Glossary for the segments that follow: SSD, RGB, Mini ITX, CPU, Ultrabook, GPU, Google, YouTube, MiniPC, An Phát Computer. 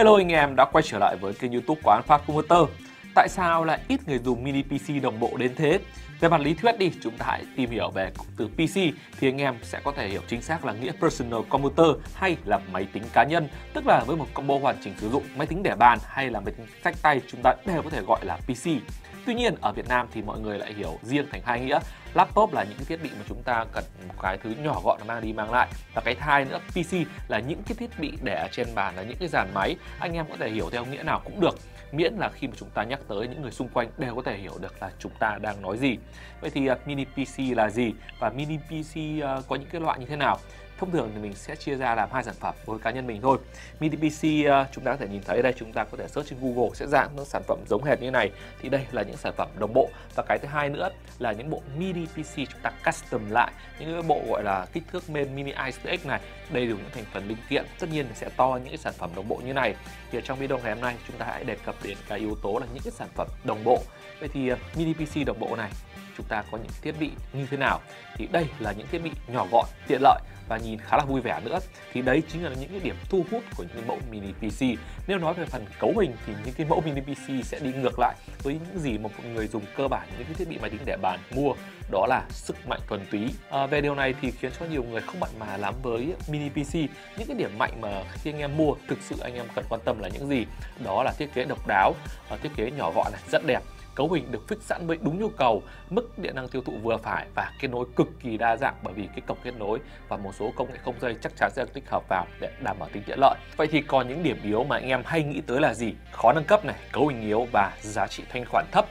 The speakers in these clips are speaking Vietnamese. Hello anh em đã quay trở lại với kênh YouTube của An Phát Computer. Tại sao lại ít người dùng mini PC đồng bộ đến thế? Về mặt lý thuyết đi, chúng ta hãy tìm hiểu về cụm từ PC thì anh em sẽ có thể hiểu chính xác là nghĩa personal computer hay là máy tính cá nhân, tức là với một combo hoàn chỉnh sử dụng máy tính để bàn hay là máy tính xách tay chúng ta đều có thể gọi là PC. Tuy nhiên ở Việt Nam thì mọi người lại hiểu riêng thành hai nghĩa. Laptop là những thiết bị mà chúng ta cần một cái thứ nhỏ gọn mang đi mang lại, và cái hai nữa PC là những cái thiết bị để ở trên bàn, là những cái dàn máy. Anh em có thể hiểu theo nghĩa nào cũng được, miễn là khi mà chúng ta nhắc tới những người xung quanh đều có thể hiểu được là chúng ta đang nói gì. Vậy thì mini PC là gì và mini PC có những cái loại như thế nào? Thông thường thì mình sẽ chia ra làm hai sản phẩm với cá nhân mình thôi. Mini PC chúng ta có thể nhìn thấy đây, chúng ta có thể search trên Google sẽ ra những sản phẩm giống hệt như này. Thì đây là những sản phẩm đồng bộ, và cái thứ hai nữa là những bộ mini PC chúng ta custom lại, những cái bộ gọi là kích thước main mini ITX này, đầy đủ những thành phần linh kiện, tất nhiên sẽ to những cái sản phẩm đồng bộ như này. Thì ở trong video ngày hôm nay chúng ta hãy đề cập đến cái yếu tố là những cái sản phẩm đồng bộ. Vậy thì mini PC đồng bộ này chúng ta có những thiết bị như thế nào? Thì đây là những thiết bị nhỏ gọn, tiện lợi và nhìn khá là vui vẻ nữa. Thì đấy chính là những cái điểm thu hút của những mẫu mini PC. Nếu nói về phần cấu hình thì những cái mẫu mini PC sẽ đi ngược lại với những gì mà một người dùng cơ bản những cái thiết bị máy tính để bàn mua, đó là sức mạnh thuần túy. Về điều này thì khiến cho nhiều người không mặn mà lắm với mini PC. Những cái điểm mạnh mà khi anh em mua thực sự anh em cần quan tâm là những gì? Đó là thiết kế độc đáo, thiết kế nhỏ gọn này, rất đẹp. Cấu hình được fix sẵn với đúng nhu cầu, mức điện năng tiêu thụ vừa phải và kết nối cực kỳ đa dạng, bởi vì cái cổng kết nối và một số công nghệ không dây chắc chắn sẽ tích hợp vào để đảm bảo tính tiện lợi. Vậy thì còn những điểm yếu mà anh em hay nghĩ tới là gì? Khó nâng cấp này, cấu hình yếu và giá trị thanh khoản thấp.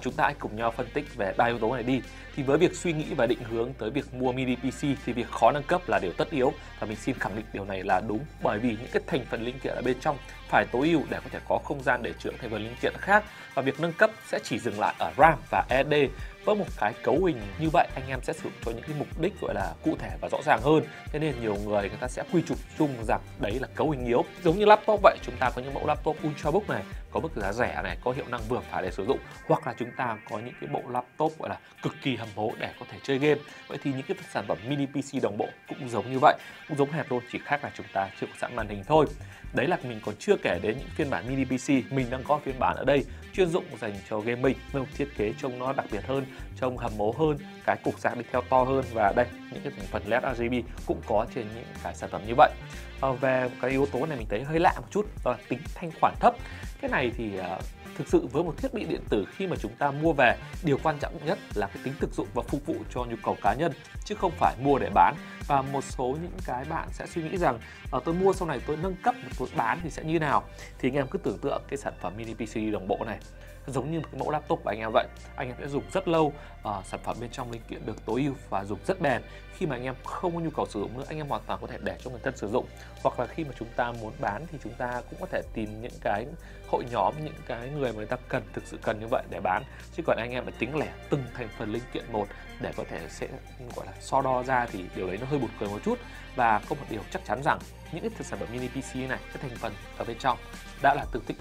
Chúng ta hãy cùng nhau phân tích về ba yếu tố này đi. Thì với việc suy nghĩ và định hướng tới việc mua mini PC thì việc khó nâng cấp là điều tất yếu, và mình xin khẳng định điều này là đúng, bởi vì những cái thành phần linh kiện ở bên trong phải tối ưu để có thể có không gian để chứa thành phần linh kiện khác, và việc nâng cấp sẽ chỉ dừng lại ở RAM và SSD. Với một cái cấu hình như vậy anh em sẽ sử dụng cho những cái mục đích gọi là cụ thể và rõ ràng hơn, thế nên nhiều người ta sẽ quy chụp chung rằng đấy là cấu hình yếu. Giống như laptop vậy, chúng ta có những mẫu laptop Ultrabook này có mức giá rẻ này, có hiệu năng vừa phải để sử dụng, hoặc là chúng ta có những cái bộ laptop gọi là cực kỳ hầm hố để có thể chơi game. Vậy thì những cái sản phẩm mini PC đồng bộ cũng giống như vậy, cũng giống hệt luôn, chỉ khác là chúng ta chưa có sẵn màn hình thôi. Đấy là mình còn chưa kể đến những phiên bản mini PC, mình đang có phiên bản ở đây chuyên dụng dành cho gaming, với một thiết kế trông nó đặc biệt hơn, trông hầm hố hơn, cái cục sạc đi theo to hơn, và đây những cái thành phần LED RGB cũng có trên những cái sản phẩm như vậy. Về cái yếu tố này mình thấy hơi lạ một chút, đó là tính thanh khoản thấp. Cái này thì thực sự với một thiết bị điện tử khi mà chúng ta mua về, điều quan trọng nhất là cái tính thực dụng và phục vụ cho nhu cầu cá nhân, chứ không phải mua để bán. Và một số những cái bạn sẽ suy nghĩ rằng tôi mua sau này tôi nâng cấp, tôi bán thì sẽ như nào? Thì anh em cứ tưởng tượng cái sản phẩm mini PC đồng bộ này giống như một cái mẫu laptop của anh em vậy, anh em sẽ dùng rất lâu, sản phẩm bên trong linh kiện được tối ưu và dùng rất bền. Khi mà anh em không có nhu cầu sử dụng nữa, anh em hoàn toàn có thể để cho người thân sử dụng, hoặc là khi mà chúng ta muốn bán thì chúng ta cũng có thể tìm những cái hội nhóm, những cái người mà người ta cần, thực sự cần như vậy để bán. Chứ còn anh em phải tính lẻ từng thành phần linh kiện một để có thể sẽ gọi là so đo ra, thì điều đấy nó hơi buồn cười một chút. Và có một điều chắc chắn rằng những cái sản phẩm mini PC này, cái thành phần ở bên trong đã là tương thích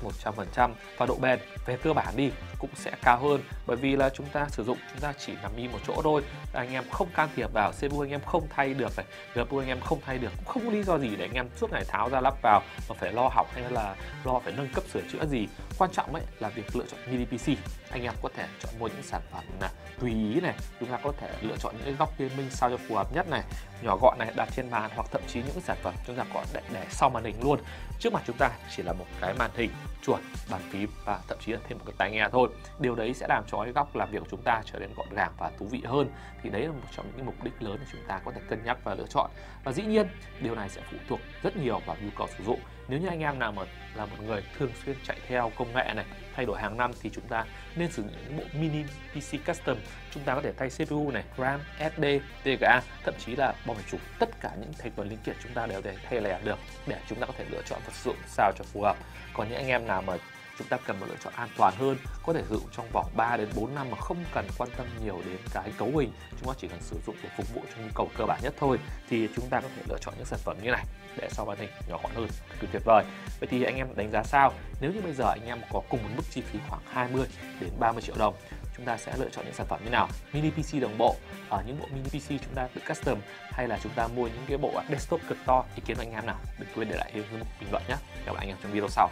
100%, và độ bền về cơ bản đi cũng sẽ cao hơn, bởi vì là chúng ta sử dụng chúng ta chỉ nằm im một chỗ thôi, anh em không can thiệp vào, CPU anh em không thay được này, GPU anh em không thay được, cũng không có lý do gì để anh em suốt ngày tháo ra lắp vào mà phải lo hỏng hay là lo phải nâng cấp sửa chữa gì. Quan trọng ấy là việc lựa chọn mini PC, anh em có thể chọn mua những sản phẩm là tùy ý này, chúng ta có thể lựa chọn những cái góc gaming sao cho phù hợp nhất này, nhỏ gọn này, đặt trên bàn, hoặc thậm chí những sản phẩm chúng ta có để sau màn hình luôn. Trước mặt chúng ta chỉ là một cái màn hình, chuột, bàn phím và thậm chí là thêm một cái tai nghe thôi. Điều đấy sẽ làm cho cái góc làm việc của chúng ta trở nên gọn gàng và thú vị hơn. Thì đấy là một trong những mục đích lớn để chúng ta có thể cân nhắc và lựa chọn. Và dĩ nhiên điều này sẽ phụ thuộc rất nhiều vào nhu cầu sử dụng. Nếu như anh em nào mà là một người thường xuyên chạy theo công nghệ này, thay đổi hàng năm, thì chúng ta nên sử dụng những bộ mini PC custom. Chúng ta có thể thay CPU này, RAM, SSD, TGA, thậm chí là bo mạch chủ, tất cả những thành phần linh kiện chúng ta đều để thay lẻ được để chúng ta có thể lựa chọn và sử dụng sao cho phù hợp. Còn những anh em nào mà chúng ta cần một lựa chọn an toàn hơn, có thể sử dụng trong vòng 3 đến 4 năm mà không cần quan tâm nhiều đến cái cấu hình, chúng ta chỉ cần sử dụng để phục vụ cho nhu cầu cơ bản nhất thôi, thì chúng ta có thể lựa chọn những sản phẩm như này để sau màn hình nhỏ gọn hơn, cực tuyệt vời. Vậy thì anh em đánh giá sao nếu như bây giờ anh em có cùng một mức chi phí khoảng 20 đến 30 triệu đồng, chúng ta sẽ lựa chọn những sản phẩm như nào. Mini PC đồng bộ, ở những bộ mini PC chúng ta tự custom hay là chúng ta mua những cái bộ desktop cực to, ý kiến của anh em nào? Đừng quên để lại bình luận nhé. Hẹn gặp lại anh em trong video sau.